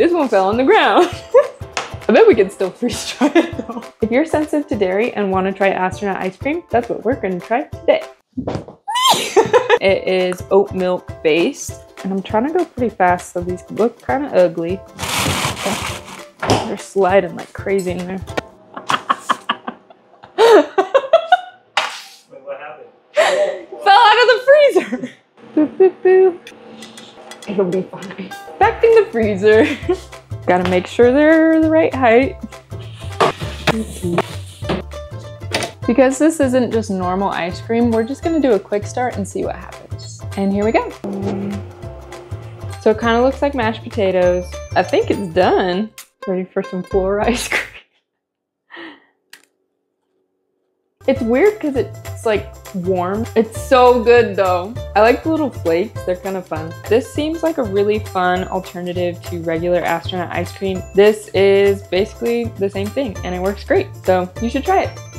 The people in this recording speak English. This one fell on the ground. I bet we can still freeze try it though. If you're sensitive to dairy and want to try astronaut ice cream, that's what we're going to try today. It is oat milk based. And I'm trying to go pretty fast so these look kind of ugly. They're sliding like crazy in there. Wait, what happened? Fell out of the freezer. Boop, boop, boop. It'll be fine. Back in the freezer. Gotta make sure they're the right height. Because this isn't just normal ice cream, we're just gonna do a quick start and see what happens. And here we go. So it kind of looks like mashed potatoes. I think it's done. Ready for some floor ice cream. It's weird because it's like warm. It's so good though. I like the little flakes, they're kind of fun. This seems like a really fun alternative to regular astronaut ice cream. This is basically the same thing and it works great. So you should try it.